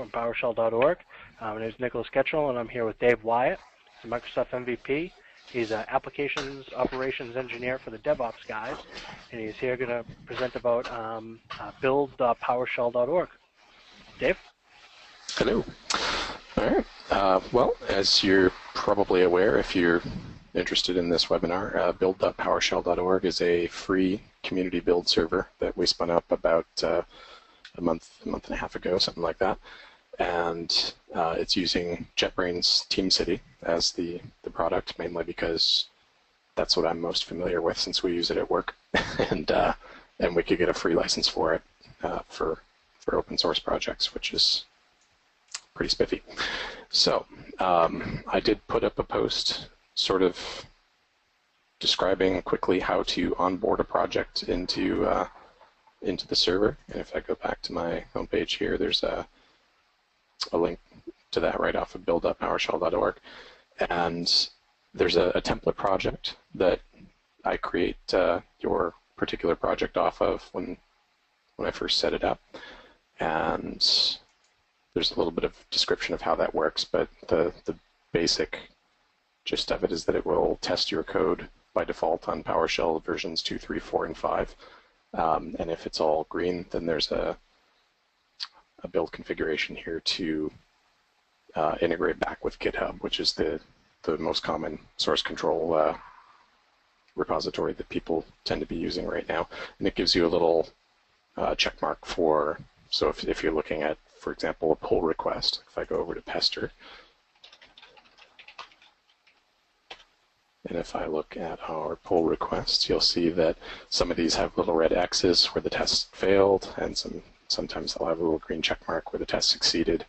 from PowerShell.org. My name is Nicholas Ketchell, and I'm here with Dave Wyatt. He's a Microsoft MVP. He's an applications operations engineer for the DevOps guys, and he's here going to present about build.powershell.org. Dave? Hello. All right. Well, as you're probably aware, if you're interested in this webinar, build.powershell.org is a free community build server that we spun up about a month and a half ago, something like that. And it's using JetBrains TeamCity as the product, mainly because that's what I'm most familiar with since we use it at work. and we could get a free license for it for open source projects, which is pretty spiffy. So I did put up a post sort of describing quickly how to onboard a project into the server. And if I go back to my homepage here, there's a link to that right off of build.powershell.org. And there's a template project that I create your particular project off of when I first set it up. And there's a little bit of description of how that works, but the basic gist of it is that it will test your code by default on PowerShell versions 2, 3, 4, and 5. And if it's all green, then there's a build configuration here to integrate back with GitHub, which is the most common source control repository that people tend to be using right now. And it gives you a little check mark for, so if you're looking at, for example, a pull request, if I go over to Pester, and if I look at our pull requests, you'll see that some of these have little red X's where the test failed, and sometimes they'll have a little green check mark where the test succeeded.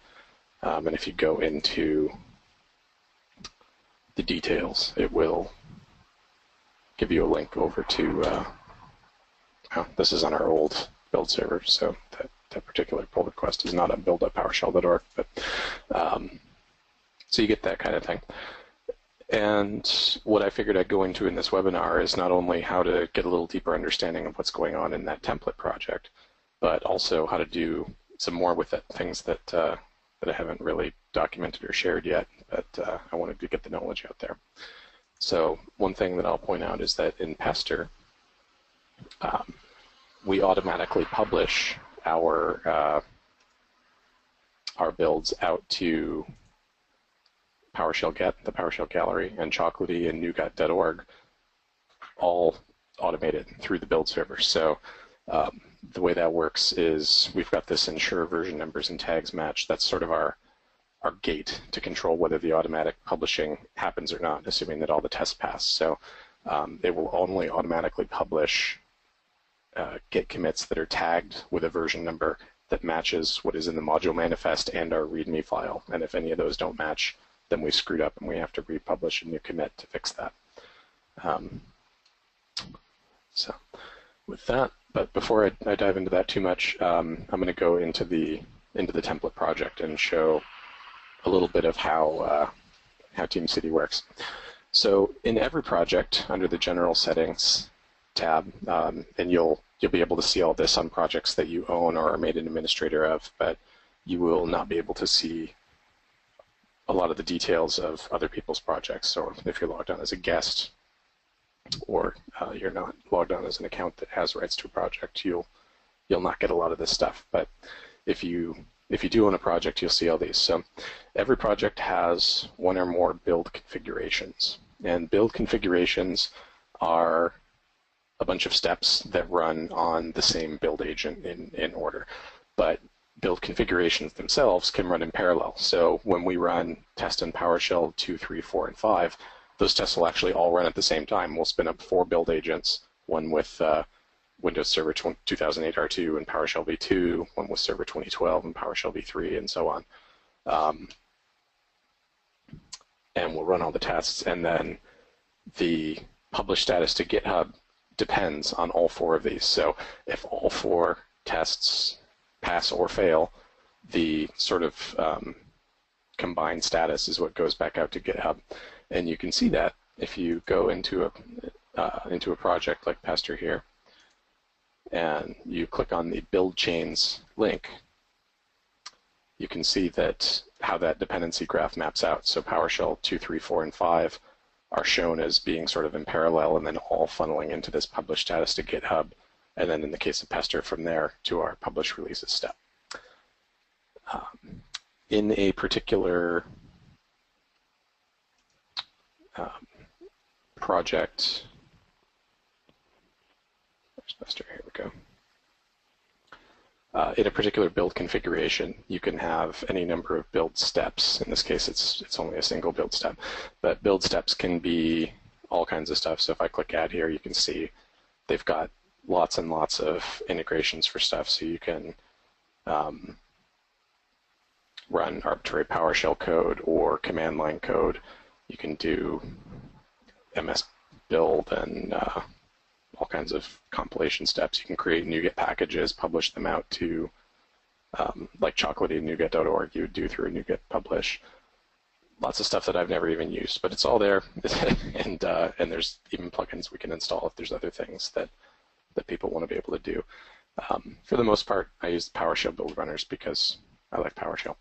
And if you go into the details, it will give you a link over to, oh, this is on our old build server, so that particular pull request is not on build.powershell.org, but so you get that kind of thing. And what I figured I'd go into in this webinar is not only how to get a little deeper understanding of what's going on in that template project, but also how to do some more with it, things that that I haven't really documented or shared yet, but I wanted to get the knowledge out there. So one thing that I'll point out is that in Pester, we automatically publish our builds out to PowerShell Get, the PowerShell Gallery, and Chocolatey and NuGet.org, all automated through the build server. So the way that works is we've got this ensure version numbers and tags match. That's sort of our gate to control whether the automatic publishing happens or not, assuming that all the tests pass. So it will only automatically publish Git commits that are tagged with a version number that matches what is in the module manifest and our README file. And if any of those don't match, then we screwed up and we have to republish a new commit to fix that. So with that, but before I dive into that too much, I'm going to go into the template project and show a little bit of how TeamCity works. So in every project under the general settings tab, and you'll be able to see all this on projects that you own or are made an administrator of, but you will not be able to see a lot of the details of other people's projects. So if you're logged on as a guest or you're not logged on as an account that has rights to a project, you'll not get a lot of this stuff. But if you do own a project, you'll see all these. So every project has one or more build configurations. And build configurations are a bunch of steps that run on the same build agent in order. But build configurations themselves can run in parallel. So when we run test in PowerShell 2, 3, 4, and 5, those tests will actually all run at the same time. We'll spin up 4 build agents, one with Windows Server 2008 R2 and PowerShell v2, one with Server 2012 and PowerShell v3, and so on. And we'll run all the tests, and then the published status to GitHub depends on all 4 of these. So if all 4 tests pass or fail, the sort of combined status is what goes back out to GitHub. And you can see that if you go into a project like Pester here, and you click on the build chains link, you can see that how that dependency graph maps out. So PowerShell 2, 3, 4, and 5 are shown as being sort of in parallel and then all funneling into this publish status to GitHub, and then in the case of Pester from there to our publish releases step. In a particular project, where's Pester? Here we go. In a particular build configuration, you can have any number of build steps. In this case, it's only a single build step, but build steps can be all kinds of stuff. So if I click add here, you can see they've got lots and lots of integrations for stuff. So you can run arbitrary PowerShell code or command line code. You can do MS build and all kinds of compilation steps. You can create NuGet packages, publish them out to, like Chocolatey and NuGet.org, you would do through a NuGet publish. Lots of stuff that I've never even used, but it's all there. and there's even plugins we can install if there's other things that people want to be able to do. For the most part, I use PowerShell build runners because I like PowerShell.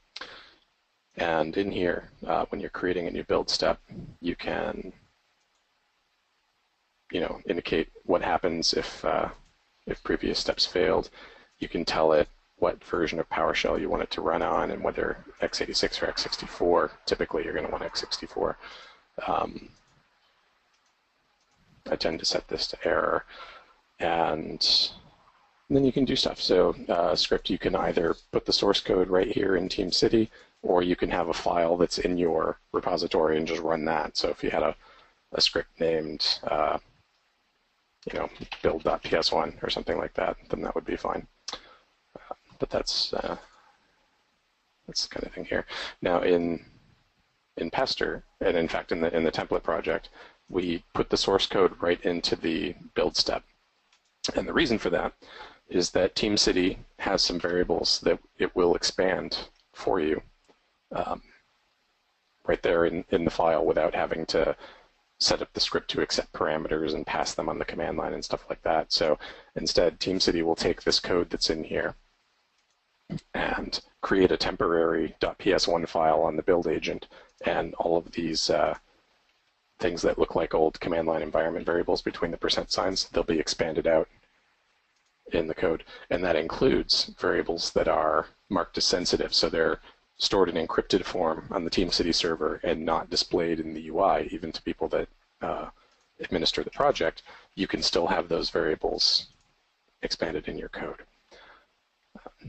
And in here, when you're creating a new build step, you can indicate what happens if previous steps failed. You can tell it what version of PowerShell you want it to run on and whether x86 or x64. Typically, you're going to want x64. I tend to set this to error. And then you can do stuff. So script, you can either put the source code right here in TeamCity, or you can have a file that's in your repository and just run that. So if you had a script named build.ps1 or something like that, then that would be fine. But that's the kind of thing here. Now in Pester, and in fact in the template project, we put the source code right into the build step. And the reason for that is that TeamCity has some variables that it will expand for you right there in the file without having to set up the script to accept parameters and pass them on the command line and stuff like that. So instead, TeamCity will take this code that's in here and create a temporary .ps1 file on the build agent, and all of these things that look like old command line environment variables between the percent signs, they'll be expanded out in the code. And that includes variables that are marked as sensitive, so they're stored in encrypted form on the TeamCity server and not displayed in the UI, even to people that administer the project. You can still have those variables expanded in your code.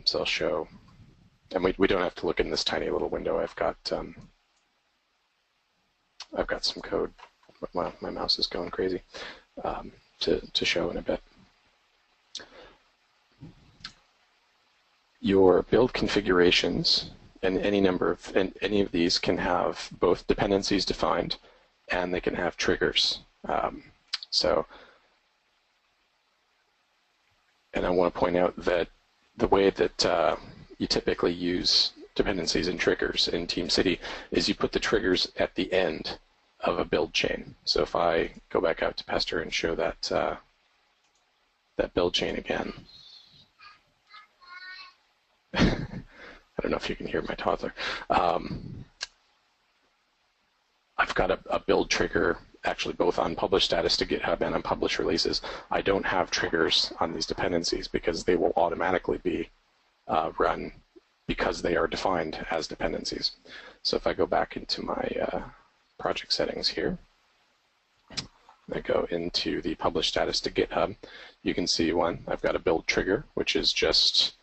So I'll show, and we don't have to look in this tiny little window. I've got some code. My mouse is going crazy to show in a bit. Your build configurations. And any of these can have both dependencies defined, and they can have triggers. And I want to point out that the way that you typically use dependencies and triggers in TeamCity is you put the triggers at the end of a build chain. So if I go back out to Pester and show that that build chain again. I don't know if you can hear my toddler. I've got a build trigger actually both on publish status to GitHub and on publish releases. I don't have triggers on these dependencies because they will automatically be run because they are defined as dependencies. So if I go back into my project settings here, I go into the publish status to GitHub, you can see one, I've got a build trigger, which is just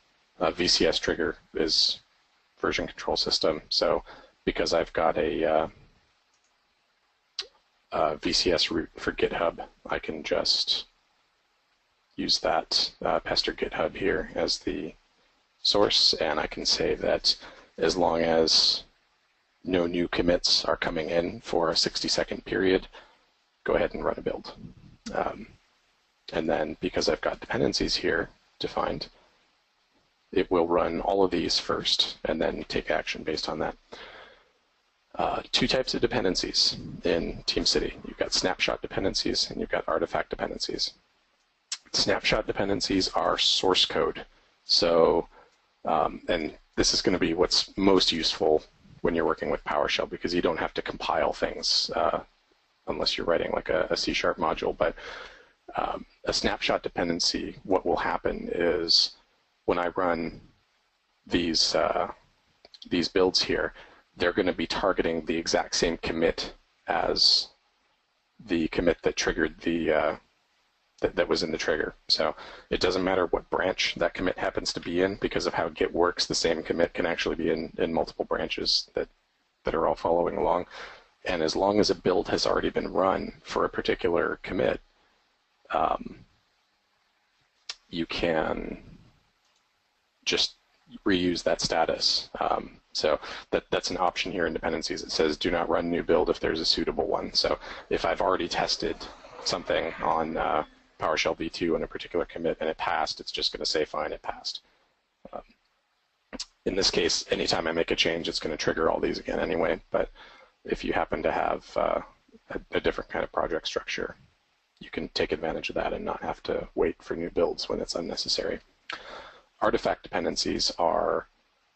VCS trigger is version control system. So because I've got a VCS root for GitHub, I can just use that Pester GitHub here as the source, and I can say that as long as no new commits are coming in for a 60-second period, go ahead and run a build. And then because I've got dependencies here defined, it will run all of these first and then take action based on that. Two types of dependencies in TeamCity. You've got snapshot dependencies and you've got artifact dependencies. Snapshot dependencies are source code. So, and this is going to be what's most useful when you're working with PowerShell, because you don't have to compile things unless you're writing like a C# module. But a snapshot dependency, what will happen is when I run these builds here, they're going to be targeting the exact same commit as the commit that triggered the that was in the trigger. So it doesn't matter what branch that commit happens to be in, because of how Git works, the same commit can actually be in multiple branches that are all following along. And as long as a build has already been run for a particular commit, you can just reuse that status. So that's an option here in dependencies. It says do not run new build if there's a suitable one. So if I've already tested something on PowerShell v2 in a particular commit and it passed, it's just going to say fine, it passed. In this case, anytime I make a change, it's going to trigger all these again anyway. But if you happen to have a different kind of project structure, you can take advantage of that and not have to wait for new builds when it's unnecessary. Artifact dependencies are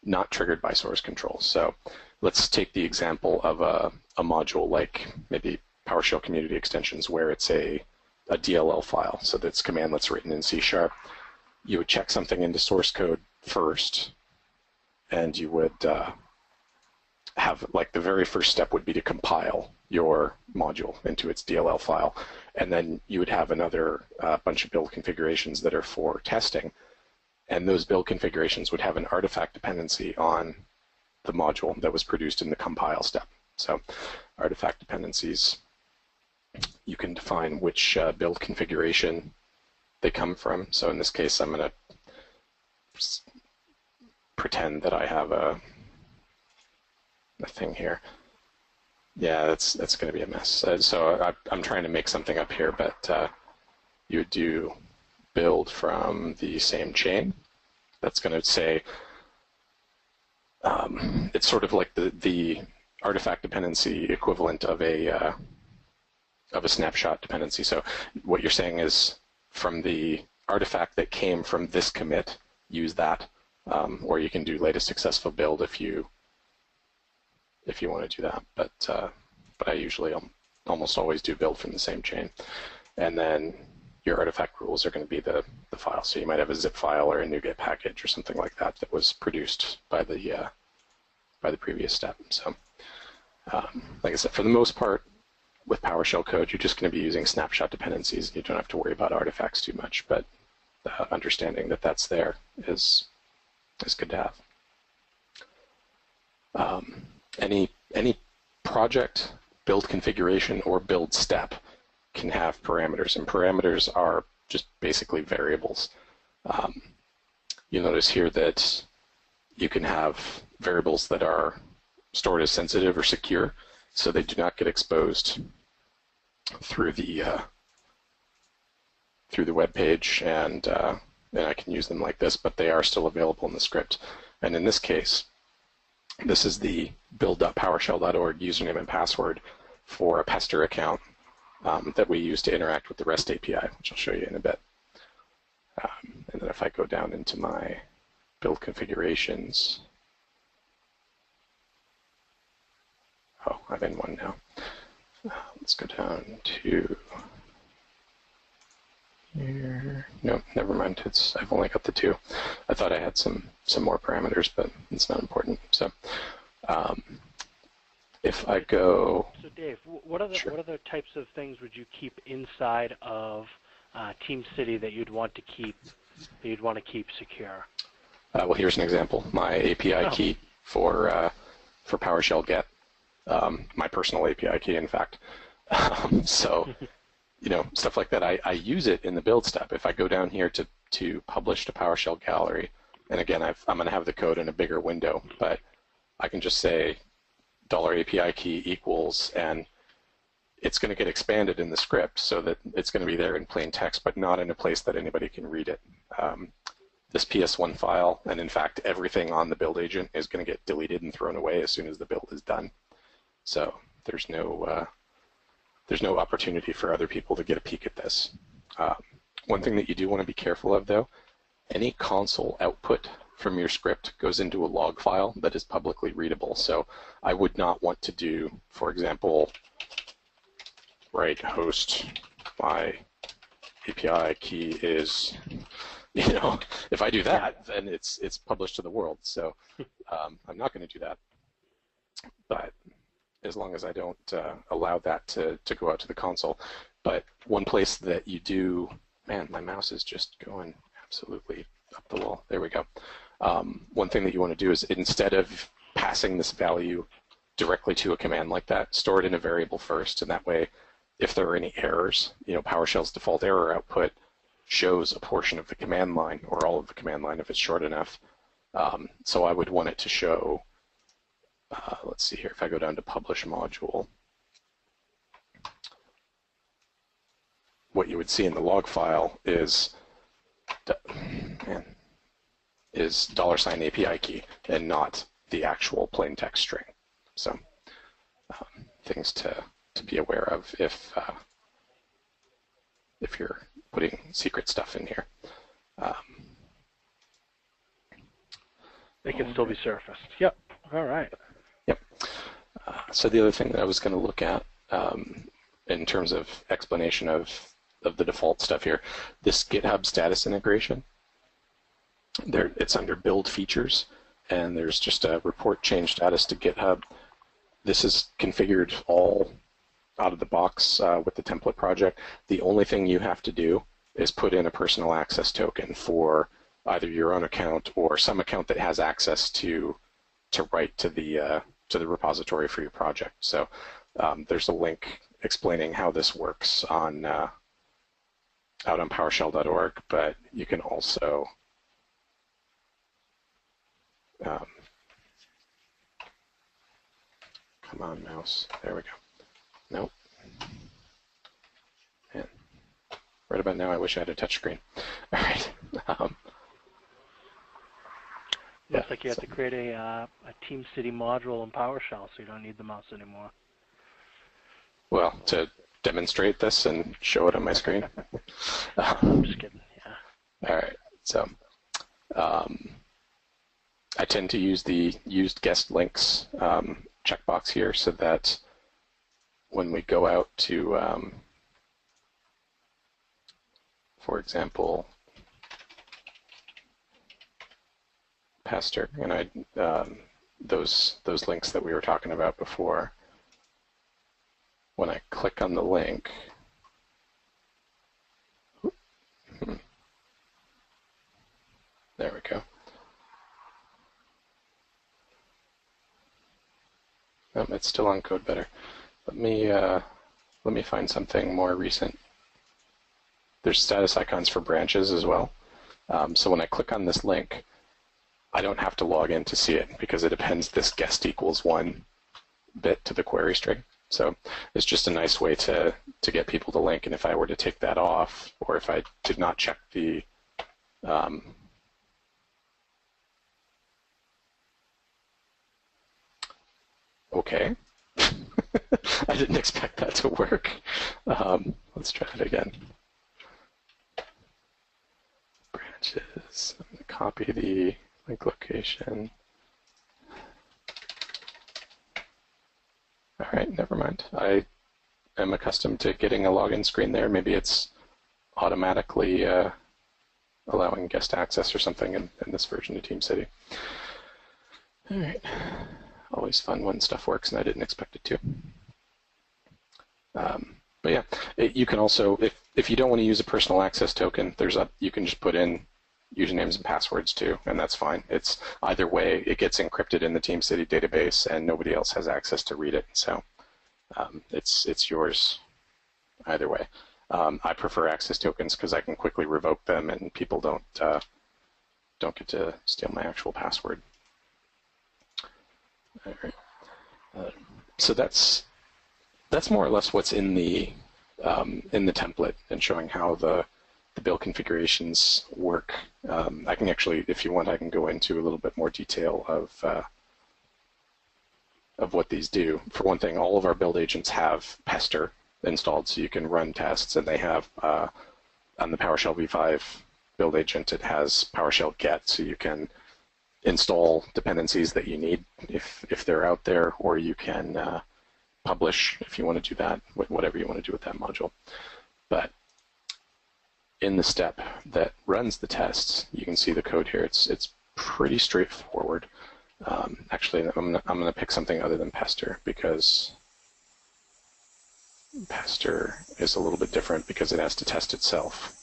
not triggered by source control. So let's take the example of a module like maybe PowerShell community extensions, where it's a DLL file. So that's commandlets written in C#. You would check something into source code first, and you would have, like, the very first step would be to compile your module into its DLL file. And then you would have another bunch of build configurations that are for testing. And those build configurations would have an artifact dependency on the module that was produced in the compile step. So artifact dependencies, you can define which build configuration they come from. So in this case, I'm going to pretend that I have a thing here. Yeah, that's going to be a mess. So I'm trying to make something up here, but you would do build from the same chain. That's going to say, it's sort of like the artifact dependency equivalent of a snapshot dependency. So what you're saying is, from the artifact that came from this commit, use that, or you can do latest successful build if you want to do that. But I usually almost always do build from the same chain, and then your artifact rules are going to be the file. So you might have a zip file or a NuGet package or something like that that was produced by the previous step. So like I said, for the most part, with PowerShell code, you're just going to be using snapshot dependencies. You don't have to worry about artifacts too much, but understanding that that's there is good to have. Any project, build configuration, or build step can have parameters, and parameters are just basically variables. You'll notice here that you can have variables that are stored as sensitive or secure, so they do not get exposed through the web page, and I can use them like this, but they are still available in the script. And in this case, this is the build.powershell.org username and password for a Pester account that we use to interact with the REST API, which I'll show you in a bit. And then if I go down into my build configurations, oh, I'm in one now. Let's go down to here. No, never mind. I've only got the two. I thought I had some more parameters, but it's not important. So if I go. So Dave, what other types of things would you keep inside of TeamCity that you'd want to keep secure? Well, here's an example. My API key for PowerShell Get. My personal API key, in fact. So, you know, stuff like that. I use it in the build step. If I go down here to publish to PowerShell Gallery, and again, I'm going to have the code in a bigger window, but I can just say $API key equals, and it's going to get expanded in the script so that it's going to be there in plain text, but not in a place that anybody can read it. This PS1 file, and in fact, everything on the build agent is going to get deleted and thrown away as soon as the build is done. So there's no opportunity for other people to get a peek at this. One thing that you do want to be careful of, though, any console output from your script goes into a log file that is publicly readable. So I would not want to do, for example, write host my API key is, you know, if I do that, then it's published to the world. So I'm not going to do that. But as long as I don't allow that to go out to the console. But one place that you do, man, my mouse is just going absolutely up the wall. There we go. One thing that you want to do is, instead of passing this value directly to a command like that, store it in a variable first, and that way, if there are any errors, you know, PowerShell's default error output shows a portion of the command line, or all of the command line if it's short enough. So I would want it to show, let's see here, if I go down to publish module, what you would see in the log file is $API key and not the actual plain text string. So things to be aware of if you're putting secret stuff in here. They can still be surfaced. Yep. All right. Yep. So the other thing that I was going to look at in terms of explanation of the default stuff here, this GitHub status integration. There, it's under build features, and there's just a report change status to GitHub. This is configured all out of the box with the template project. The only thing you have to do is put in a personal access token for either your own account or some account that has access to write to the repository for your project. So there's a link explaining how this works on out on PowerShell.org, but you can also come on, mouse. There we go. Nope. Man. Right about now, I wish I had a touch screen. All right. Looks like you have to create a TeamCity module in PowerShell, so you don't need the mouse anymore. Well, to demonstrate this and show it on my screen. I'm just kidding. Yeah. All right. So I tend to use the used guest links checkbox here, so that when we go out to, for example, Pester, and I those links that we were talking about before. When I click on the link, there we go. Oh, it's still on Code Better. Let me find something more recent. There's status icons for branches as well. So when I click on this link, I don't have to log in to see it, because it appends this guest equals 1 bit to the query string. So it's just a nice way to get people to link. And if I were to take that off, or if I did not check the okay. I didn't expect that to work. Let's try it again. Branches. I'm going to copy the link location. All right, never mind. I am accustomed to getting a login screen there. Maybe it's automatically allowing guest access or something in this version of TeamCity. All right. Always fun when stuff works, and I didn't expect it to. But yeah, you can also, if you don't want to use a personal access token, you can just put in usernames and passwords too, and that's fine. It's either way, it gets encrypted in the TeamCity database, and nobody else has access to read it. So it's yours either way. I prefer access tokens because I can quickly revoke them, and people don't get to steal my actual password. All right. So that's more or less what's in the template, and showing how the build configurations work. I can actually, if you want, I can go into a little bit more detail of what these do. For one thing, all of our build agents have Pester installed, so you can run tests, and they have on the PowerShell v5 build agent, it has PowerShell Get, so you can install dependencies that you need if they're out there, or you can publish if you want to do that, whatever you want to do with that module. But in the step that runs the tests, you can see the code here. It's pretty straightforward. Actually, I'm going to pick something other than Pester, because Pester is a little bit different because it has to test itself.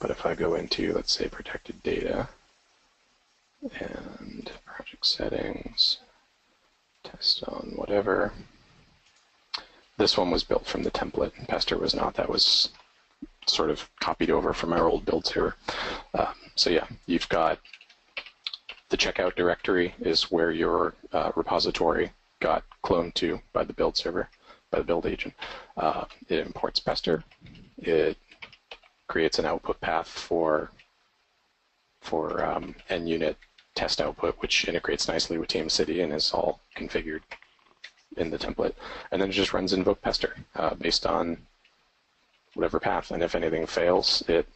But if I go into, let's say, protected data and project settings, test on whatever. This one was built from the template, and Pester was not. That was sort of copied over from our old builds here. So yeah, you've got the checkout directory is where your repository got cloned to by the build server, by the build agent. It imports Pester. It creates an output path for end unit test output, which integrates nicely with TeamCity and is all configured in the template. And then it just runs invoke Pester based on whatever path. And if anything fails, it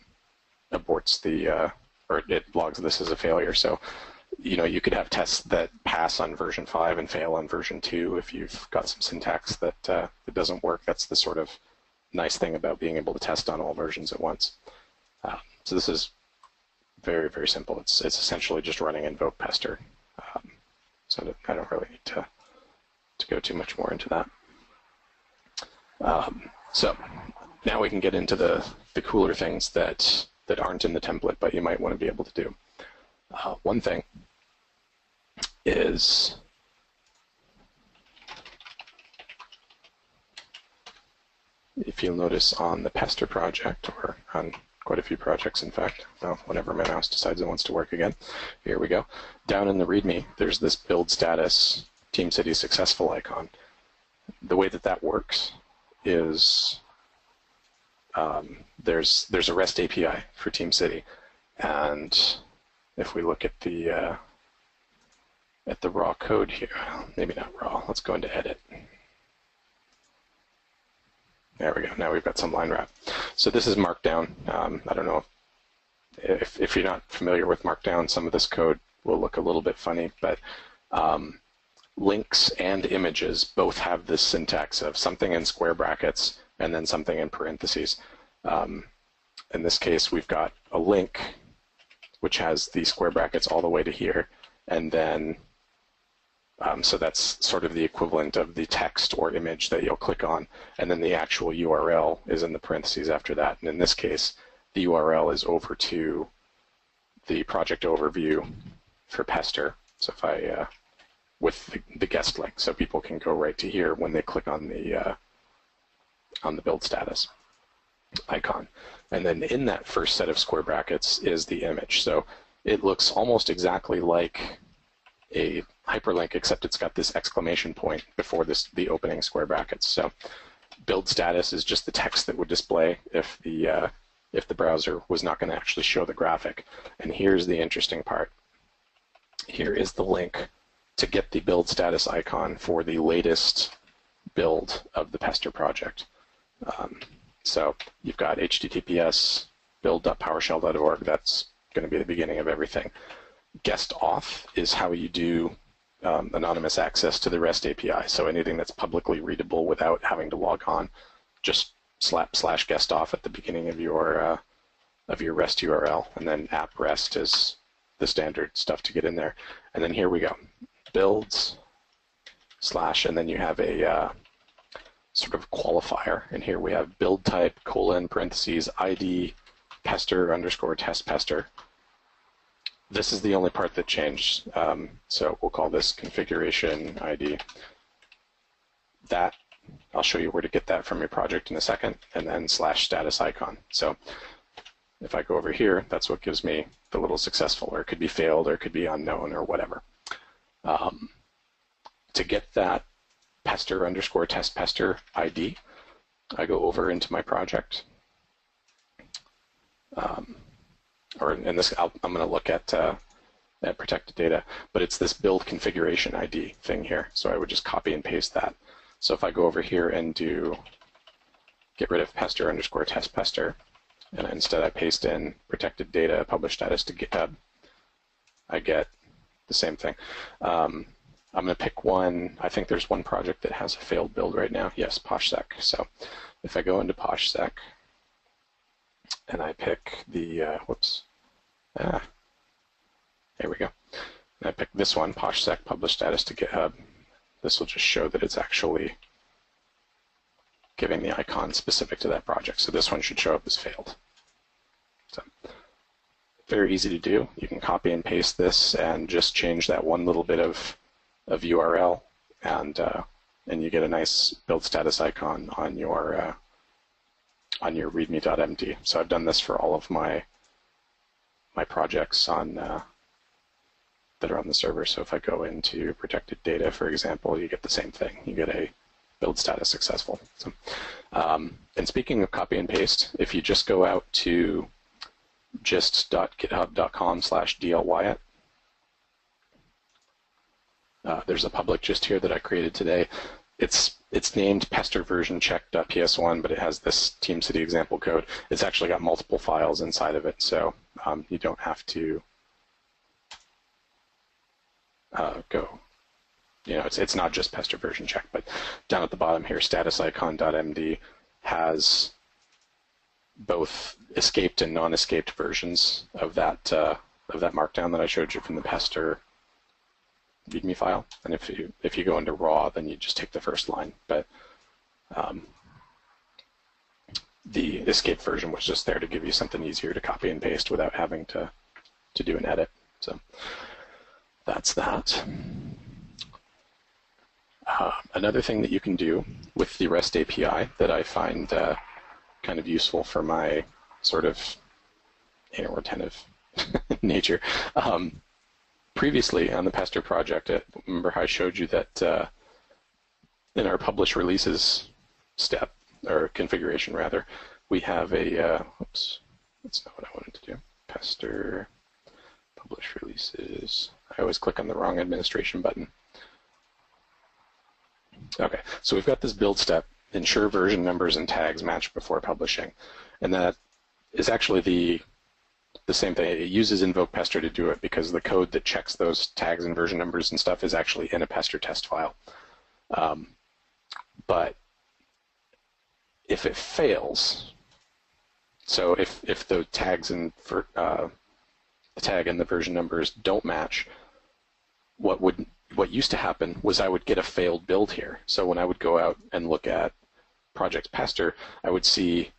aborts the or it logs this as a failure. So, you know, you could have tests that pass on version 5 and fail on version 2 if you've got some syntax that that doesn't work. That's the sort of nice thing about being able to test on all versions at once. So this is very, very simple. It's essentially just running invoke Pester. So I don't really need to go too much more into that. So now we can get into the cooler things that aren't in the template, but you might want to be able to do. One thing is if you'll notice on the Pester project, or on quite a few projects in fact, well, whenever my mouse decides it wants to work again, here we go, down in the README there's this build status TeamCity successful icon. The way that works is there's a REST API for TeamCity, and if we look at the raw code here, maybe not raw, let's go into edit. There we go, now we've got some line wrap. So this is Markdown. I don't know if you're not familiar with Markdown, some of this code will look a little bit funny, but links and images both have this syntax of something in square brackets and then something in parentheses. In this case, we've got a link which has the square brackets all the way to here, and then, so that's sort of the equivalent of the text or image that you'll click on, and then the actual URL is in the parentheses after that, and in this case, the URL is over to the project overview for Pester, so if I, with the guest link, so people can go right to here when they click on the build status icon. And then in that first set of square brackets is the image. So it looks almost exactly like a hyperlink, except it's got this exclamation point before this, the opening square brackets. So build status is just the text that would display if the browser was not going to actually show the graphic. And here's the interesting part. Here is the link to get the build status icon for the latest build of the Pester project. So you've got https build.powershell.org, that's going to be the beginning of everything. Guest auth is how you do anonymous access to the REST API, so anything that's publicly readable without having to log on, just slap slash guest auth at the beginning of your REST URL, and then app REST is the standard stuff to get in there. And then here we go, builds slash, and then you have a sort of qualifier, and here we have build type : parentheses ID Pester _ test Pester. This is the only part that changed, so we'll call this configuration ID. That, I'll show you where to get that from your project in a second, and then / status icon. So if I go over here, that's what gives me the little successful, or it could be failed, or it could be unknown, or whatever. To get that Pester _ test Pester ID, I go over into my project, or in this, I'm going to look at protected data, but it's this build configuration ID thing here, so I would just copy and paste that. So if I go over here and do get rid of Pester _ test Pester, and instead I paste in protected data publish status to GitHub, I get the same thing. I'm going to pick one. I think there's one project that has a failed build right now. Yes, PoshSec. So if I go into PoshSec and I pick the, there we go. And I pick this one, PoshSec, publish status to GitHub. This will just show that it's actually giving the icon specific to that project. So this one should show up as failed. So very easy to do. You can copy and paste this and just change that one little bit of URL, and you get a nice build status icon on your README.md. So I've done this for all of my projects on that are on the server. So if I go into protected data, for example, you get the same thing. You get a build status successful. So, and speaking of copy and paste, if you just go out to gist.github.com/dlwyatt, there's a public gist here that I created today. It's named Pester version check.ps1, but it has this TeamCity example code. It's actually got multiple files inside of it, so you don't have to go. You know, it's not just Pester version check, but down at the bottom here, statusicon.md has both escaped and non-escaped versions of that markdown that I showed you from the Pester README file. And if you go into raw, then you just take the first line. But the escaped version was just there to give you something easier to copy and paste without having to do an edit. So that's that. Another thing that you can do with the REST API that I find kind of useful for my sort of anal retentive nature. Previously on the Pester project, remember how I showed you that in our publish releases step, or configuration rather, we have a, oops, that's not what I wanted to do. Pester publish releases. I always click on the wrong administration button. Okay, so we've got this build step, ensure version numbers and tags match before publishing. And that is actually the same thing. It uses invoke Pester to do it because the code that checks those tags and version numbers and stuff is actually in a Pester test file. But if it fails, so if the tags and the tag and the version numbers don't match, what used to happen was I would get a failed build here. So when I would go out and look at Project Pester, I would see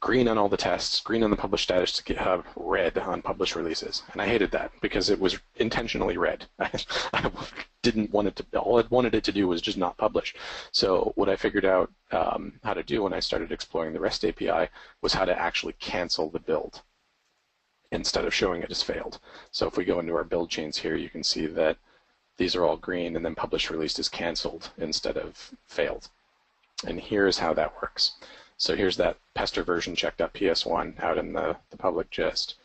green on all the tests, green on the publish status to GitHub, red on publish releases. And I hated that because it was intentionally red. I didn't want it to, all I wanted it to do was just not publish. So what I figured out how to do when I started exploring the REST API was how to actually cancel the build instead of showing it as failed. So if we go into our build chains here, you can see that these are all green, and then publish released is canceled instead of failed. And here's how that works. So here's that Pester version check.ps1 out in the public gist.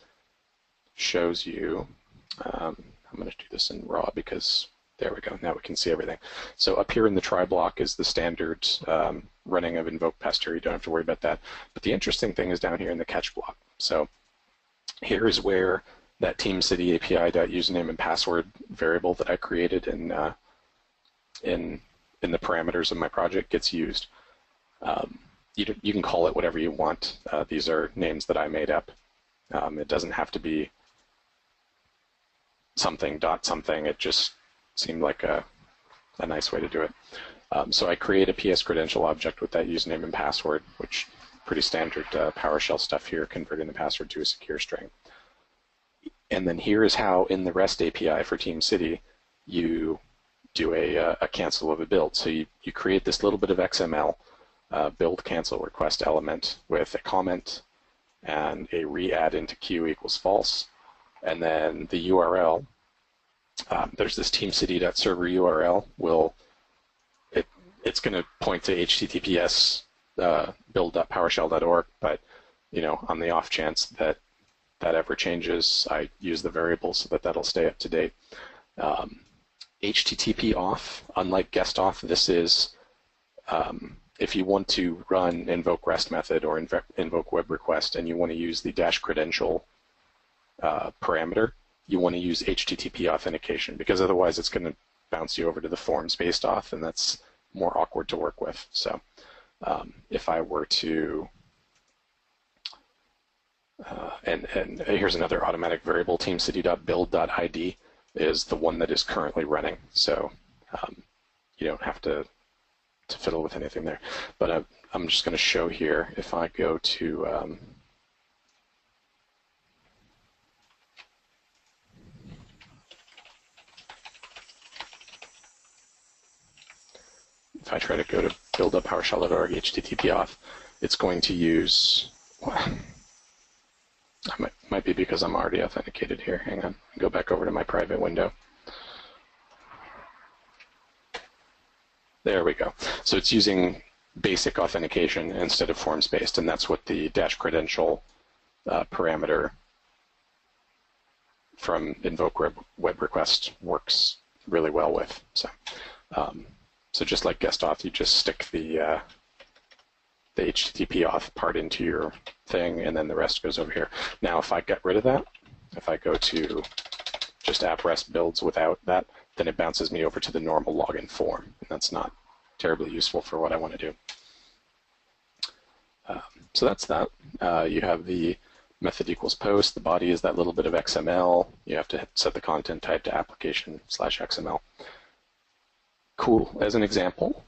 Shows you, I'm going to do this in raw because there we go, now we can see everything. So up here in the try block is the standard running of invoke Pester, you don't have to worry about that. But the interesting thing is down here in the catch block. So here is where that TeamCity API.username and password variable that I created in the parameters of my project gets used. You can call it whatever you want. These are names that I made up. It doesn't have to be something dot something. It just seemed like a nice way to do it. So I create a PS credential object with that username and password, which pretty standard PowerShell stuff here, converting the password to a secure string. And then here is how, in the REST API for TeamCity, you do a cancel of a build. So you create this little bit of XML build cancel request element with a comment and a re-add into queue equals false. And then the URL, there's this teamcity.server URL. It's going to point to HTTPS build.powershell.org, but you know, on the off chance that that ever changes, I use the variable so that that'll stay up to date. HTTP auth, unlike guest auth, this is if you want to run invoke REST method or invoke web request and you want to use the dash credential parameter, you want to use HTTP authentication, because otherwise it's going to bounce you over to the forms-based auth, and that's more awkward to work with. So if I were to, and here's another automatic variable, teamcity.build.id is the one that is currently running. So you don't have to fiddle with anything there. But I'm just going to show here, if I go to, if I try to go to build.powershell.org HTTP auth, it's going to use, well, I might be because I'm already authenticated here. Hang on, go back over to my private window. There we go. So it's using basic authentication instead of forms-based, and that's what the dash credential parameter from invoke web request works really well with. So, so just like guest auth, you just stick the HTTP auth part into your thing, and then the rest goes over here. Now, if I get rid of that, if I go to just app rest builds without that, then it bounces me over to the normal login form, and that's not terribly useful for what I want to do. So that's that. You have the method equals post, the body is that little bit of XML, you have to set the content type to application/XML. Cool, as an example.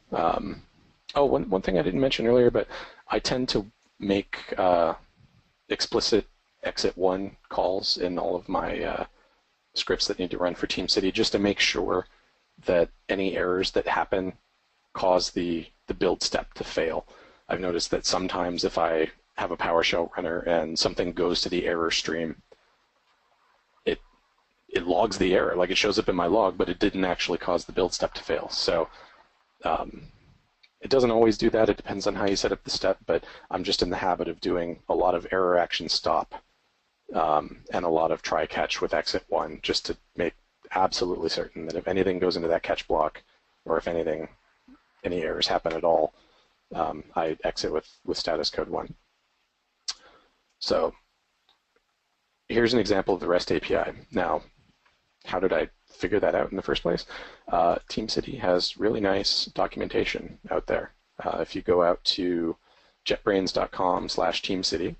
Oh, one thing I didn't mention earlier, but I tend to make explicit exit1 calls in all of my scripts that need to run for TeamCity, just to make sure that any errors that happen cause the build step to fail. I've noticed that sometimes if I have a PowerShell runner and something goes to the error stream, it logs the error, like it shows up in my log, but it didn't actually cause the build step to fail. So it doesn't always do that, it depends on how you set up the step, but I'm just in the habit of doing a lot of error action stop and a lot of try catch with exit one, just to make absolutely certain that if anything goes into that catch block, or if anything, any errors happen at all, I exit with status code one. So here's an example of the REST API. Now, how did I figure that out in the first place? TeamCity has really nice documentation out there. If you go out to jetbrains.com/teamcity,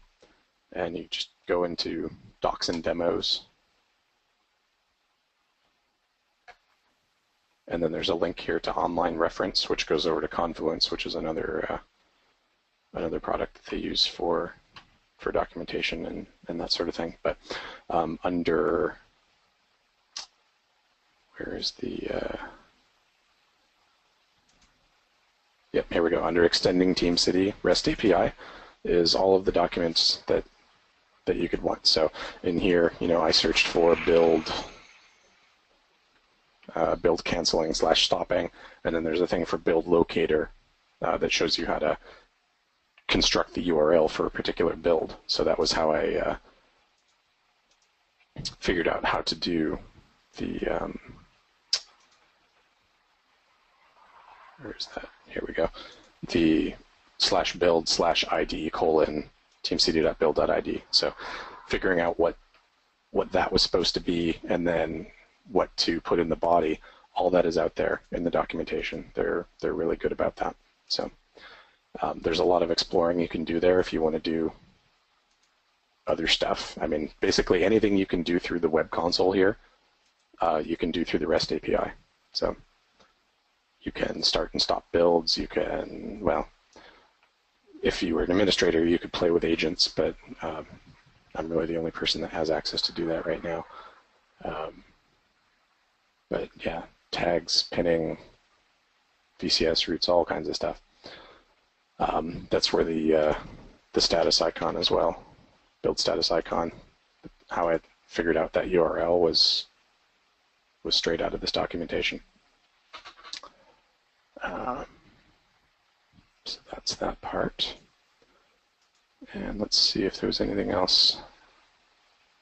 and you just go into docs and demos, and then there's a link here to online reference, which goes over to Confluence, which is another another product that they use for documentation and that sort of thing. But under, where is the yep, here we go, under extending TeamCity REST API is all of the documents that you could want. So in here, you know, I searched for build canceling/stopping, and then there's a thing for build locator that shows you how to construct the URL for a particular build. So that was how I figured out how to do the, where is that? Here we go. The /build/id:/teamcity.build.id. So figuring out what that was supposed to be, and then what to put in the body, all that is out there in the documentation. They're really good about that. So there's a lot of exploring you can do there if you want to do other stuff. I mean, basically anything you can do through the web console here, you can do through the REST API. So you can start and stop builds, you can, well, if you were an administrator, you could play with agents, but I'm really the only person that has access to do that right now. But yeah, tags, pinning, VCS routes, all kinds of stuff. That's where the status icon as well, build status icon. How I figured out that URL was straight out of this documentation. So that's that part. And let's see if there was anything else.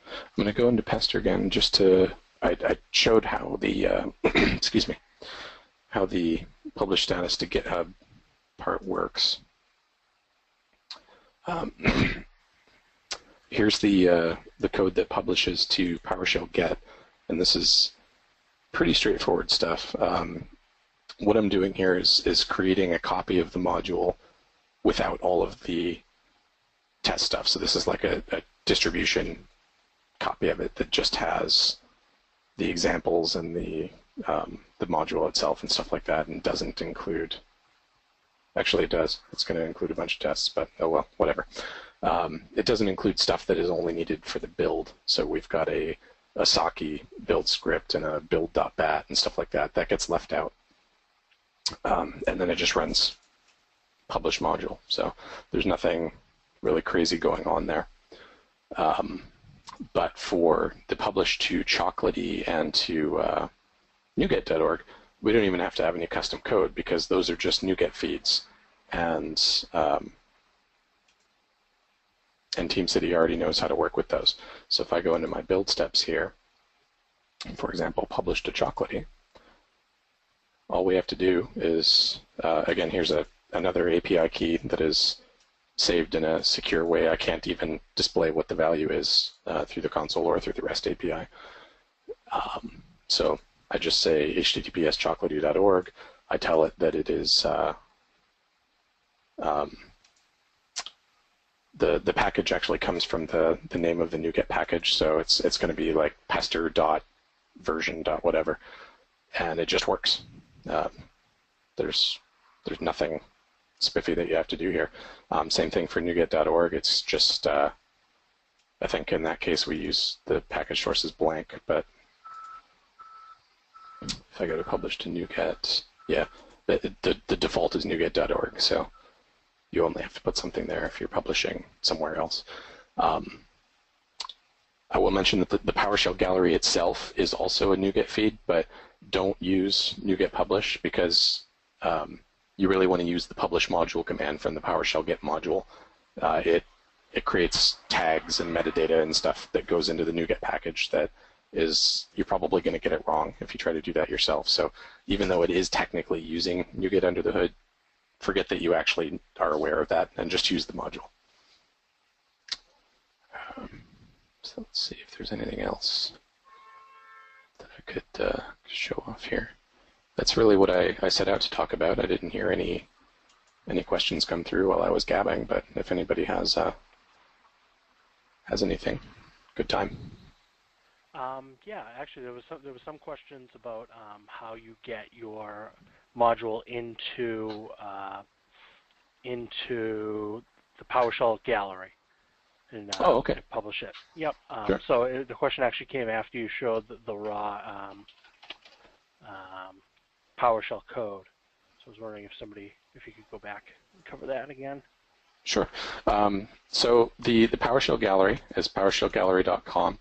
I'm going to go into Pester again, just to, I showed how the, excuse me, how the publish status to GitHub part works. here's the code that publishes to PowerShell Get, and this is pretty straightforward stuff. What I'm doing here is creating a copy of the module without all of the test stuff. So this is like a distribution copy of it that just has the examples and the module itself and stuff like that, and doesn't include, actually it does, it's going to include a bunch of tests, but oh well, whatever. It doesn't include stuff that is only needed for the build. So we've got a Saki build script and a build.bat and stuff like that. That gets left out. And then it just runs publish module. So there's nothing really crazy going on there. But for the publish to Chocolatey and to NuGet.org, we don't even have to have any custom code because those are just NuGet feeds. And TeamCity already knows how to work with those. So if I go into my build steps here, for example, publish to Chocolatey, all we have to do is, again, here's another API key that is saved in a secure way. I can't even display what the value is through the console or through the REST API. So I just say https://chocolatey.org. I tell it that it is the package actually comes from the name of the NuGet package, so it's going to be like pester.version.whatever, and it just works. There's nothing spiffy that you have to do here. Same thing for NuGet.org. It's just, I think in that case we use the package source as blank, but if I go to publish to NuGet, yeah, the default is NuGet.org, so you only have to put something there if you're publishing somewhere else. I will mention that the PowerShell Gallery itself is also a NuGet feed, but don't use NuGet publish because you really want to use the publish module command from the PowerShell Get module. It creates tags and metadata and stuff that goes into the NuGet package that is, you're probably going to get it wrong if you try to do that yourself. So even though it is technically using NuGet under the hood, forget that you actually are aware of that and just use the module. So let's see if there's anything else that I could show off here. That's really what I set out to talk about. I didn't hear any questions come through while I was gabbing, but if anybody has anything, good time. Yeah, actually, there was some questions about how you get your module into the PowerShell Gallery and oh, okay. Publish it. Yep. Sure. So the question actually came after you showed the raw PowerShell code. So I was wondering if you could go back and cover that again. Sure. So the PowerShell Gallery is PowerShellGallery.com.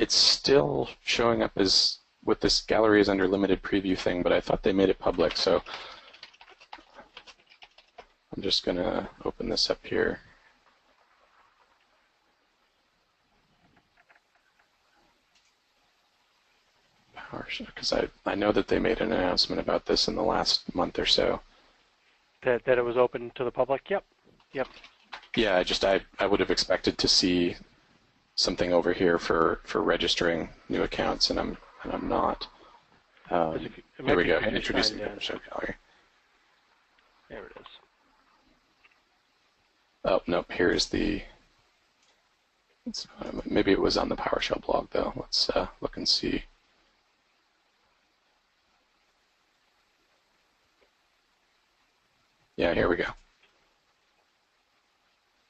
It's still showing up as with this gallery is under limited preview thing, but I thought they made it public, so I'm just going to open this up here. Because I know that they made an announcement about this in the last month or so. That it was open to the public? Yep. Yep. Yeah, I would have expected to see something over here for registering new accounts, and I'm not. Here we go. Introducing PowerShell Gallery. There it is. Oh nope. Here is the. Maybe it was on the PowerShell blog though. Let's look and see. Yeah, here we go.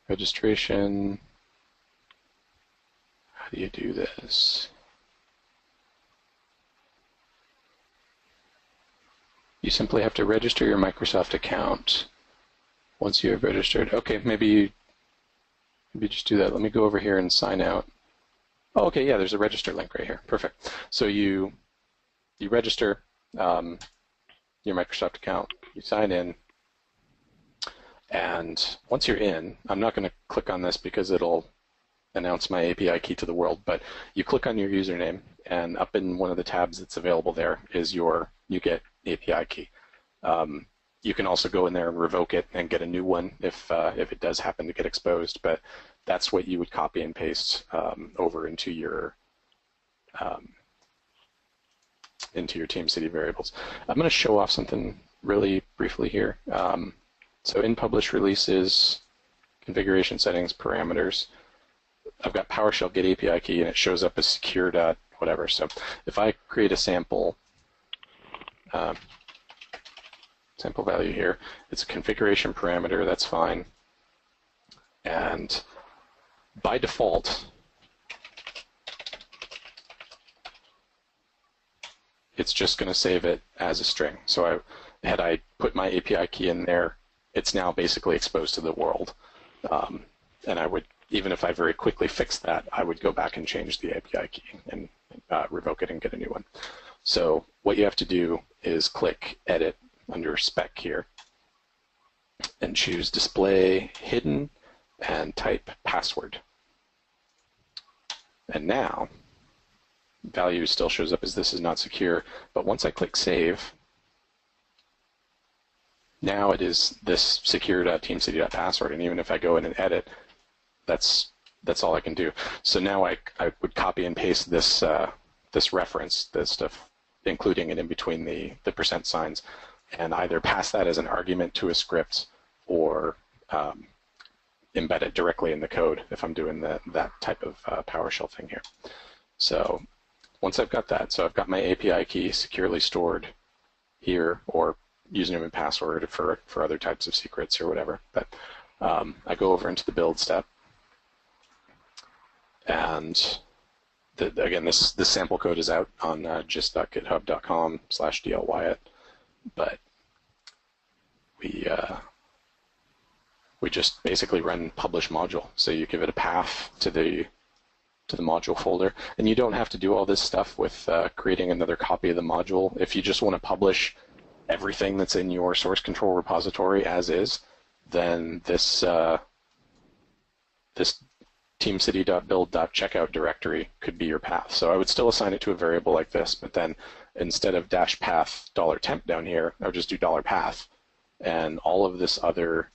Registration. How do you do this? You simply have to register your Microsoft account. Once you have registered, okay, maybe just do that. Let me go over here and sign out. Oh, okay, yeah, there's a register link right here. Perfect. So you register your Microsoft account. You sign in. And once you're in, I'm not going to click on this because it'll announce my API key to the world, but you click on your username, and up in one of the tabs that's available there is your NuGet API key. you can also go in there and revoke it and get a new one if it does happen to get exposed. But that's what you would copy and paste over into your TeamCity variables. I'm going to show off something really briefly here. So in publish releases, configuration settings, parameters, I've got PowerShell Get API key, and it shows up as secure dot whatever. So if I create a sample value here, it's a configuration parameter, that's fine. And by default, it's just going to save it as a string. So had I put my API key in there, it's now basically exposed to the world. And I would, even if I very quickly fixed that, I would go back and change the API key and revoke it and get a new one. So what you have to do is click Edit under Spec here and choose Display Hidden and type Password. And now, value still shows up as this is not secure, but once I click Save, now it is this secure.teamcity.password, and even if I go in and edit, that's all I can do. So now I would copy and paste this this reference, this stuff, including it in between the percent signs, and either pass that as an argument to a script or embed it directly in the code if I'm doing that type of PowerShell thing here. So once I've got that, so I've got my API key securely stored here, or username and password for other types of secrets or whatever. But I go over into the build step, and again, this sample code is out on gist.github.com/dlwyatt, but we just basically run publish module. So you give it a path to the module folder, and you don't have to do all this stuff with creating another copy of the module. If you just want to publish everything that's in your source control repository as is, then this teamcity.build.checkout directory could be your path. So I would still assign it to a variable like this, but then instead of -path $temp down here, I would just do $path, and all of this other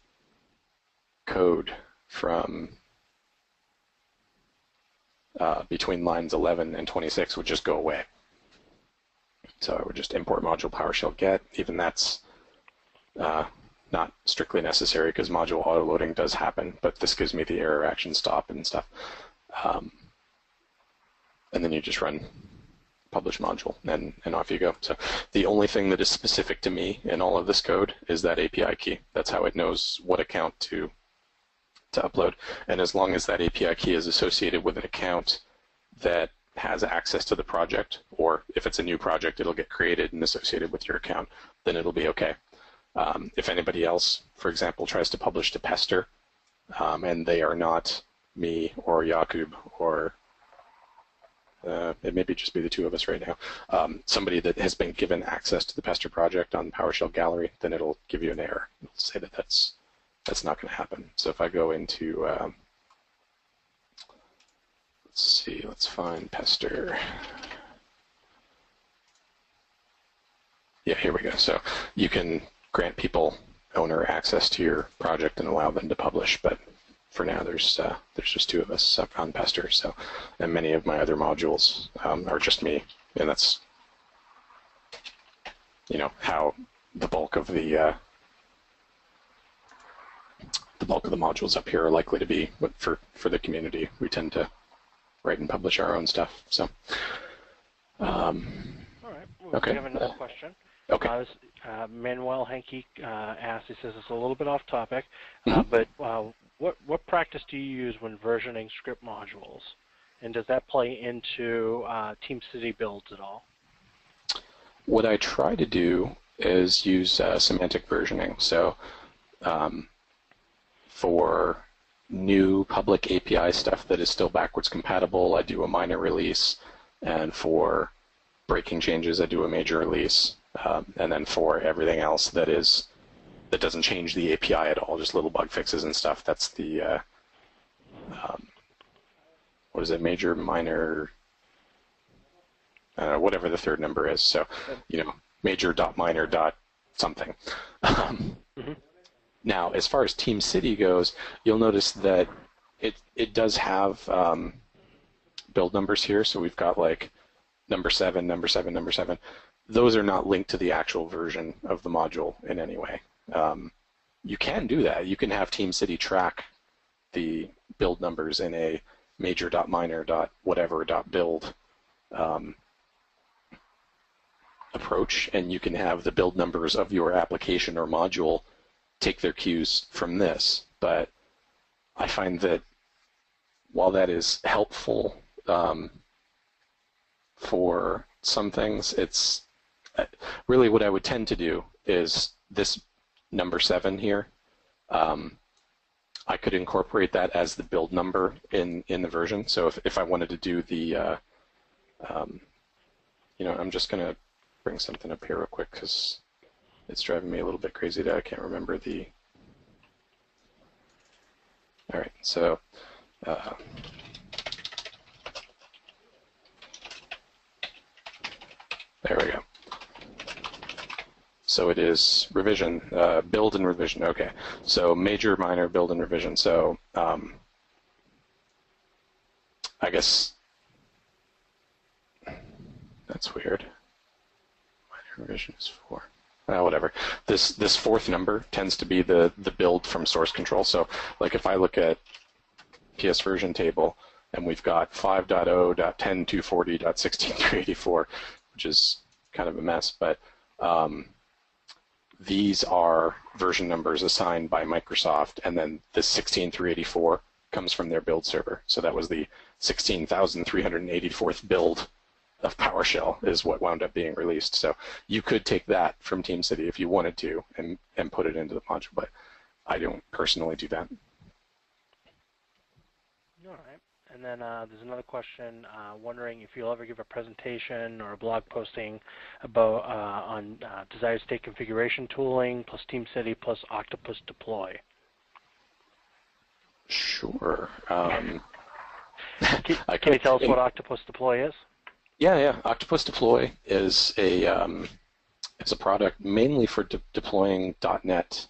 code from between lines 11 and 26 would just go away. So I would just import module PowerShell get. Even that's not strictly necessary because module autoloading does happen, but this gives me the error action stop and stuff. And then you just run publish module, and off you go. So the only thing that is specific to me in all of this code is that API key. That's how it knows what account to upload. And as long as that API key is associated with an account that has access to the project, or if it's a new project, it'll get created and associated with your account, then it'll be okay. If anybody else, for example, tries to publish to Pester, and they are not me or Jakub, or it may be just be the two of us right now, somebody that has been given access to the Pester project on PowerShell Gallery, then it'll give you an error. It'll say that that's not going to happen. So if I go into let's see, let's find Pester. Yeah, here we go. So you can grant people owner access to your project and allow them to publish, but for now there's just two of us on Pester. So, and many of my other modules are just me, and that's, you know, how the bulk of the modules up here are likely to be. But for the community, we tend to write and publish our own stuff. So, all right. Well, okay. We have another question. Okay. Manuel Henke asked. He says it's a little bit off topic, but what practice do you use when versioning script modules, and does that play into TeamCity builds at all? What I try to do is use semantic versioning. So, for new public API stuff that is still backwards compatible, I do a minor release, and for breaking changes, I do a major release, and then for everything else that doesn't change the API at all, just little bug fixes and stuff, that's the what is it, major, minor, whatever the third number is. So, you know, major dot minor dot something. Now, as far as TeamCity goes, you'll notice that it does have build numbers here. So we've got like number 7, number 7, number 7. Those are not linked to the actual version of the module in any way. You can do that. You can have TeamCity track the build numbers in a major.minor.whatever.build approach, and you can have the build numbers of your application or module take their cues from this. But I find that while that is helpful for some things, it's really what I would tend to do is this number 7 here. I could incorporate that as the build number in the version. So if I wanted to do the, you know, I'm just going to bring something up here real quick because it's driving me a little bit crazy that I can't remember the. All right, so there we go. So it is revision, build and revision. Okay, so major, minor, build and revision. So I guess that's weird. Minor revision is 4. Whatever. This 4th number tends to be the build from source control. So like if I look at PS version table and we've got 5.0.10.240.16.384, which is kind of a mess, but these are version numbers assigned by Microsoft, and then the 16384 comes from their build server. So that was the 16,384th build of PowerShell is what wound up being released. So you could take that from TeamCity if you wanted to and put it into the module, but I don't personally do that. All right. And then there's another question wondering if you'll ever give a presentation or a blog posting about on desired state configuration tooling plus TeamCity plus Octopus Deploy. Sure. Can you tell us what Octopus Deploy is? Yeah. Octopus Deploy is a product mainly for deploying .NET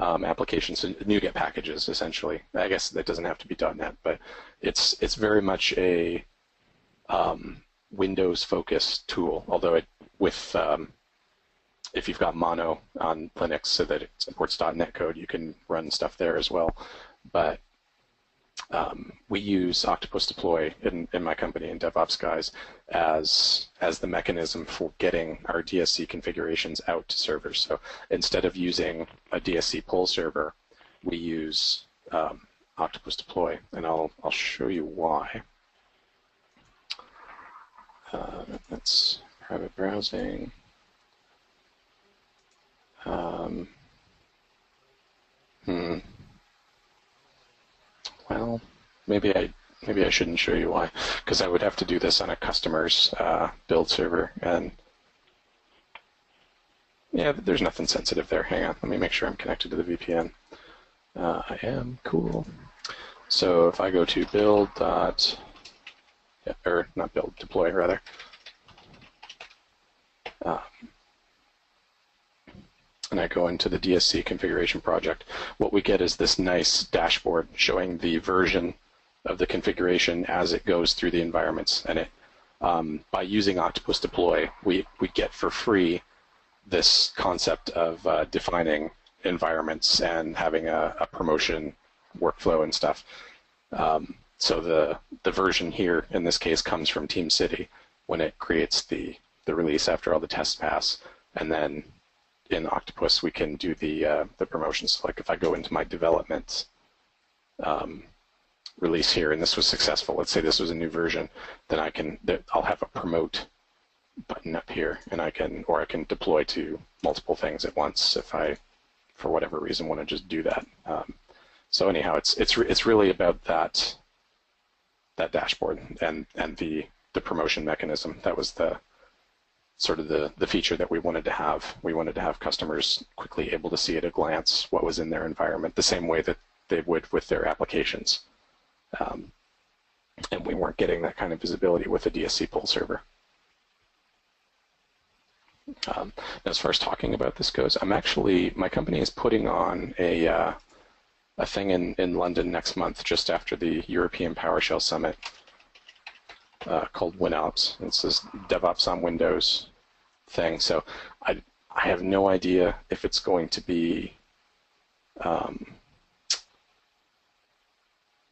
applications, and NuGet packages, essentially. I guess that doesn't have to be .NET, but it's very much a Windows-focused tool, although it, with if you've got Mono on Linux so that it supports .NET code, you can run stuff there as well. But we use Octopus Deploy in my company, in DevOps Guys, as the mechanism for getting our DSC configurations out to servers. So instead of using a DSC pull server, we use Octopus Deploy, and I'll show you why. That's private browsing. Well, maybe I shouldn't show you why, because I would have to do this on a customer's build server, and yeah, there's nothing sensitive there. Hang on, let me make sure I'm connected to the VPN. I am, cool. So if I go to build dot, or not build, deploy rather, and I go into the DSC configuration project, what we get is this nice dashboard showing the version of the configuration as it goes through the environments. And it, by using Octopus Deploy, we get for free this concept of defining environments and having a promotion workflow and stuff. So the version here, in this case, comes from TeamCity when it creates the release after all the tests pass. And then in Octopus, we can do the promotions. Like if I go into my development release here, and this was successful. Let's say this was a new version, then I'll have a promote button up here, and I can deploy to multiple things at once if I, for whatever reason, want to just do that. So anyhow, it's really about that dashboard and the promotion mechanism. That was the sort of the feature that we wanted to have. We wanted to have customers quickly able to see at a glance what was in their environment, the same way that they would with their applications. And we weren't getting that kind of visibility with a DSC pull server. As far as talking about this goes, I'm actually, my company is putting on a thing in London next month, just after the European PowerShell Summit, called WinOps. It's this DevOps on Windows thing. So I have no idea if it's going to be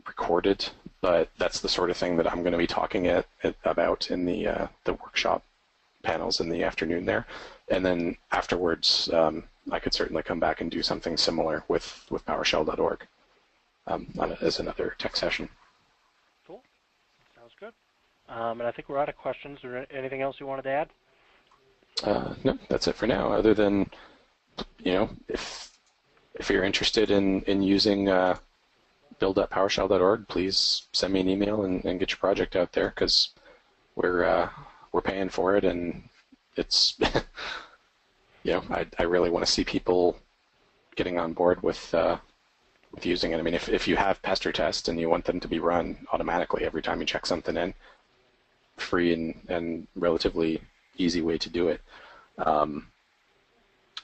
recorded, but that's the sort of thing that I'm going to be talking about in the workshop panels in the afternoon there, and then afterwards I could certainly come back and do something similar with PowerShell.org as another tech session. Cool, sounds good. And I think we're out of questions. Or anything else you wanted to add? No, that's it for now. Other than, you know, if you're interested in using build.powershell.org, please send me an email and get your project out there, because we're paying for it, and it's you know, I really want to see people getting on board with using it. I mean, if you have Pester tests and you want them to be run automatically every time you check something in, free and relatively easy way to do it.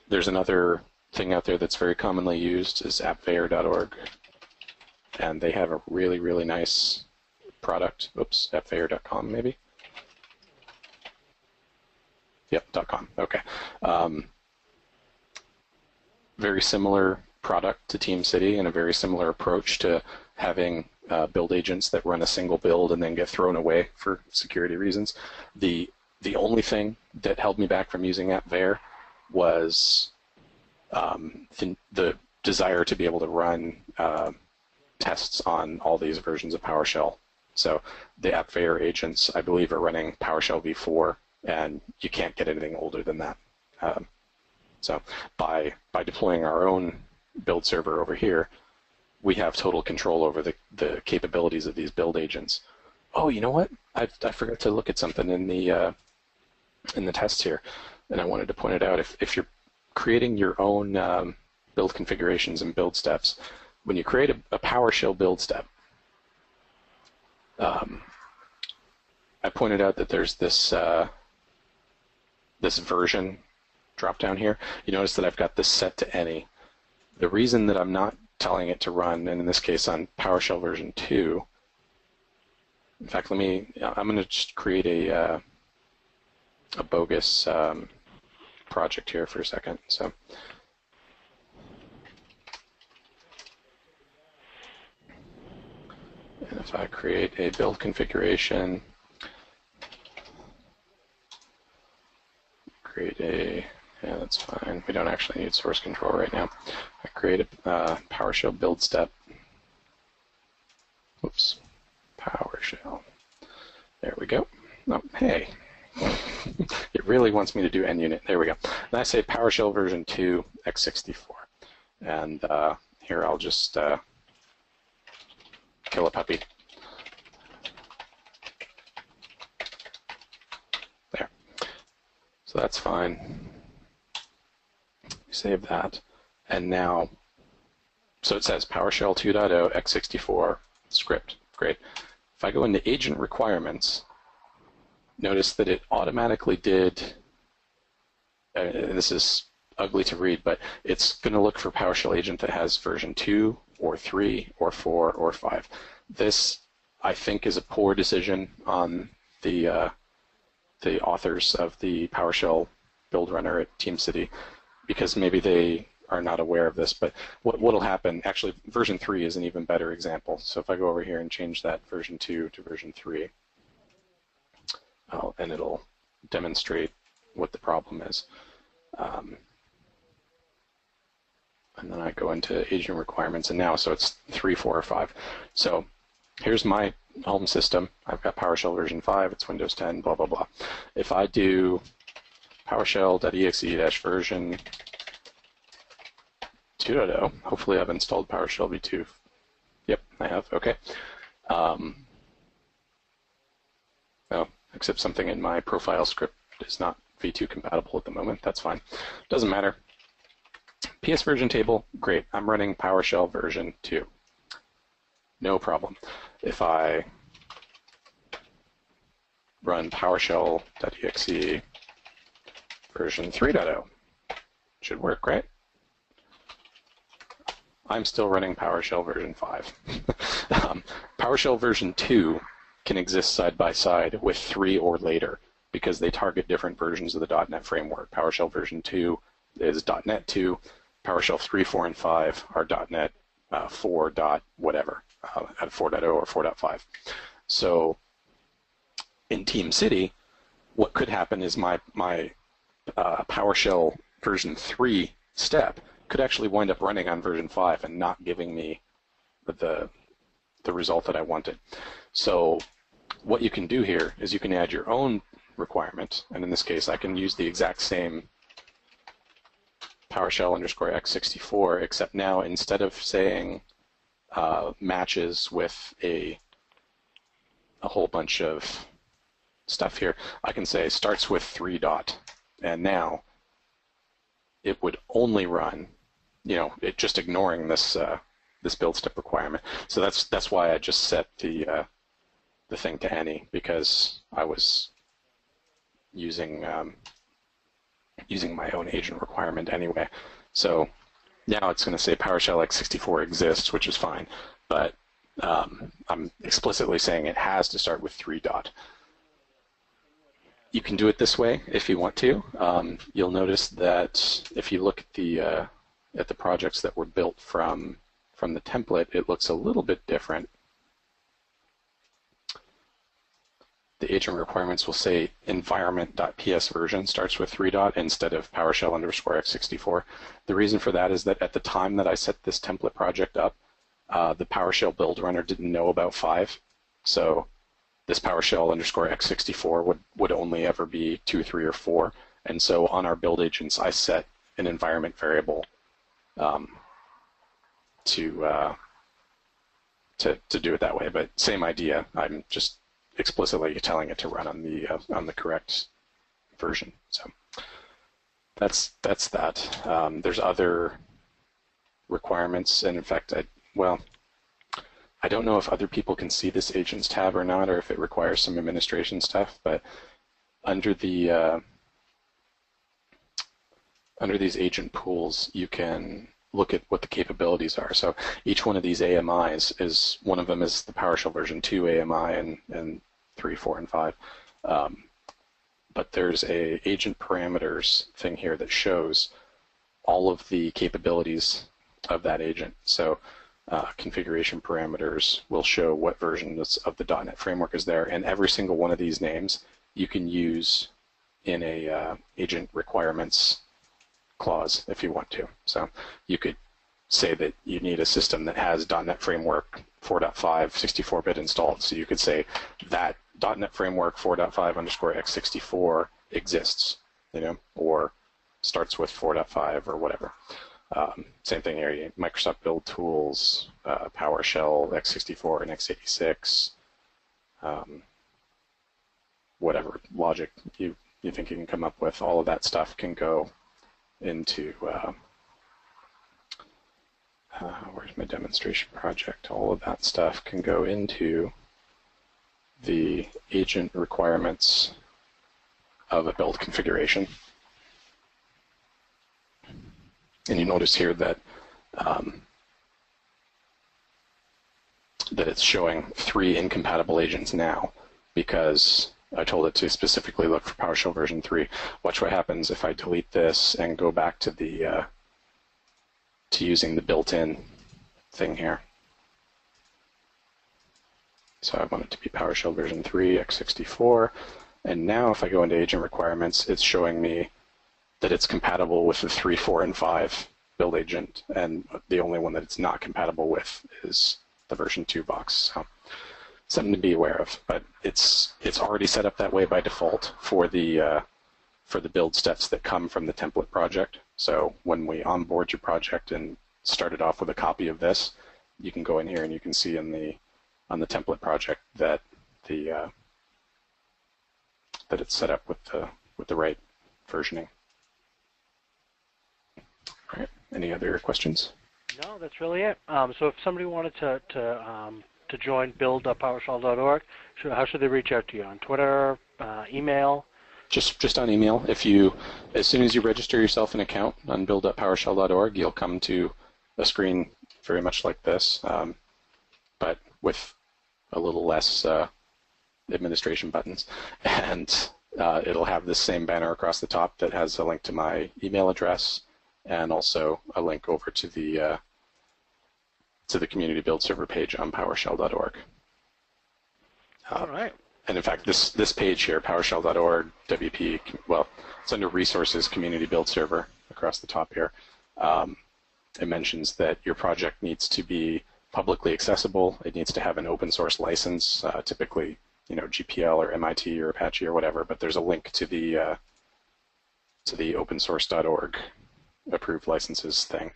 There's another thing out there that's very commonly used, is AppVeyor.org, and they have a really, really nice product. Oops, AppVeyor.com maybe. Yep, .com, okay. Very similar product to TeamCity, and a very similar approach to having build agents that run a single build and then get thrown away for security reasons. The only thing that held me back from using AppVeyor was the desire to be able to run tests on all these versions of PowerShell. So the AppVeyor agents, I believe, are running PowerShell v4, and you can't get anything older than that. So by deploying our own build server over here, we have total control over the capabilities of these build agents. Oh, you know what? I forgot to look at something in the test here, and I wanted to point it out. If you're creating your own build configurations and build steps, when you create a PowerShell build step, I pointed out that there's this this version drop down here. You notice that I've got this set to any. The reason that I'm not telling it to run, and in this case on PowerShell version 2, in fact, I'm going to just create a bogus project here for a second. So and if I create a build configuration, yeah, that's fine. We don't actually need source control right now. I create a PowerShell build step. Oops, PowerShell. There we go. Oh, hey. It really wants me to do NUnit. There we go. And I say PowerShell version 2 x64. And here I'll just kill a puppy. So that's fine. Save that. And now, so it says PowerShell 2.0 x64 script. Great. If I go into agent requirements, notice that it automatically did, this is ugly to read, but it's going to look for PowerShell agent that has version 2 or 3 or 4 or 5. This, I think, is a poor decision on the authors of the PowerShell build runner at TeamCity, because maybe they are not aware of this, but what'll happen, actually version 3 is an even better example. So if I go over here and change that version 2 to version 3, and it'll demonstrate what the problem is. And then I go into agent requirements, and now, so it's 3, 4, or 5. So here's my home system. I've got PowerShell version 5, it's Windows 10, blah, blah, blah. If I do PowerShell.exe-version 2.0, hopefully I've installed PowerShell v2. Yep, I have, okay. Oh, except something in my profile script is not v2 compatible at the moment, that's fine. Doesn't matter. PS version table, great, I'm running PowerShell version 2. No problem. If I run PowerShell.exe version 3.0. Should work, right? I'm still running PowerShell version 5. PowerShell version 2 can exist side by side with 3 or later because they target different versions of the .NET framework. PowerShell version 2 is .NET 2. PowerShell 3, 4, and 5 are .NET 4. Dot whatever at 4.0 or 4.5. So in TeamCity, what could happen is my PowerShell version 3 step could actually wind up running on version 5 and not giving me the result that I wanted. So what you can do here is you can add your own requirement, and in this case I can use the exact same PowerShell_x64, except now instead of saying matches with a whole bunch of stuff here, I can say starts with 3. And now it would only run, you know, it just ignoring this this build step requirement. So that's why I just set the thing to any, because I was using using my own agent requirement anyway. So now it's going to say PowerShell x64 exists, which is fine, but I'm explicitly saying it has to start with 3. You can do it this way if you want to. You'll notice that if you look at the projects that were built from the template, it looks a little bit different. The agent requirements will say environment.ps version starts with 3. instead of PowerShell_x64. The reason for that is that at the time that I set this template project up, the PowerShell build runner didn't know about 5. So this PowerShell_x64 would only ever be 2, 3, or 4. And so on our build agents, I set an environment variable to do it that way. But same idea. I'm just explicitly telling it to run on the correct version. So that's that. There's other requirements, and in fact, I don't know if other people can see this agents tab or not, or if it requires some administration stuff, but under these agent pools, you can look at what the capabilities are. So each one of these AMIs is, one of them is the PowerShell version 2 AMI and 3, 4, and 5. But there's a agent parameters thing here that shows all of the capabilities of that agent. So configuration parameters will show what version of the .NET framework is there, and every single one of these names you can use in a agent requirements clause if you want to. So you could say that you need a system that has .NET framework 4.5 64-bit installed. So you could say that .NET framework 4.5_x64 exists, you know, or starts with 4.5 or whatever. Same thing here, Microsoft Build Tools, PowerShell, x64 and x86, whatever logic you think you can come up with, all of that stuff can go into, where's my demonstration project, all of that stuff can go into the agent requirements of a build configuration. And you notice here that that it's showing 3 incompatible agents now because I told it to specifically look for PowerShell version 3. Watch what happens if I delete this and go back to the to using the built-in thing here. So I want it to be PowerShell version 3 x64, and now if I go into agent requirements, it's showing me that it's compatible with the 3, 4, and 5 build agent, and the only one that it's not compatible with is the version 2 box. So something to be aware of, but it's already set up that way by default for the build steps that come from the template project. So when we onboard your project and start it off with a copy of this, you can go in here and you can see in the on the template project that the that it's set up with the right versioning. All right. Any other questions? No, that's really it. So if somebody wanted to join build.powershell.org, how should they reach out to you? On Twitter, email, just on email. If you, as soon as you register yourself an account on build.powershell.org, you'll come to a screen very much like this, but with a little less administration buttons, and it'll have this same banner across the top that has a link to my email address and also a link over to the community build server page on PowerShell.org. All right. And in fact, this page here, PowerShell.org, WP, well, it's under Resources, Community Build Server across the top here. It mentions that your project needs to be publicly accessible. It needs to have an open source license, typically, you know, GPL or MIT or Apache or whatever. But there's a link to the opensource.org approved licenses thing.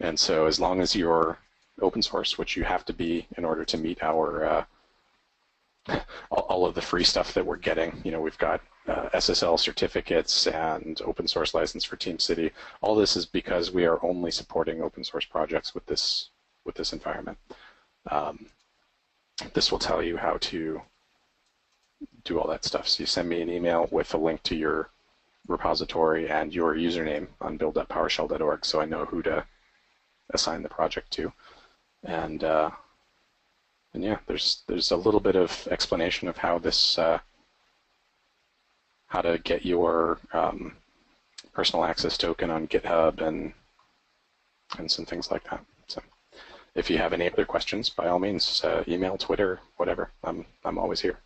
And so, as long as you're open source, which you have to be in order to meet our all of the free stuff that we're getting, you know, we've got SSL certificates and open source license for TeamCity. All this is because we are only supporting open source projects with this environment. This will tell you how to do all that stuff. So you send me an email with a link to your repository and your username on build.powershell.org, so I know who to assign the project to. And yeah, there's a little bit of explanation of how this how to get your personal access token on GitHub and some things like that. So if you have any other questions, by all means, email, Twitter, whatever. I'm always here.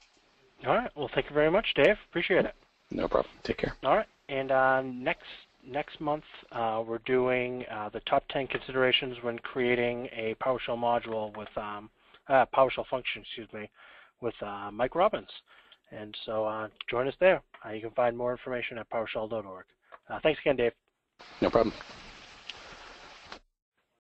All right. Well, thank you very much, Dave. Appreciate it. No problem. Take care. All right. And next month we're doing the top 10 considerations when creating a PowerShell module with PowerShell function, excuse me, with Mike Robbins. And so join us there. You can find more information at PowerShell.org. Thanks again, Dave. No problem.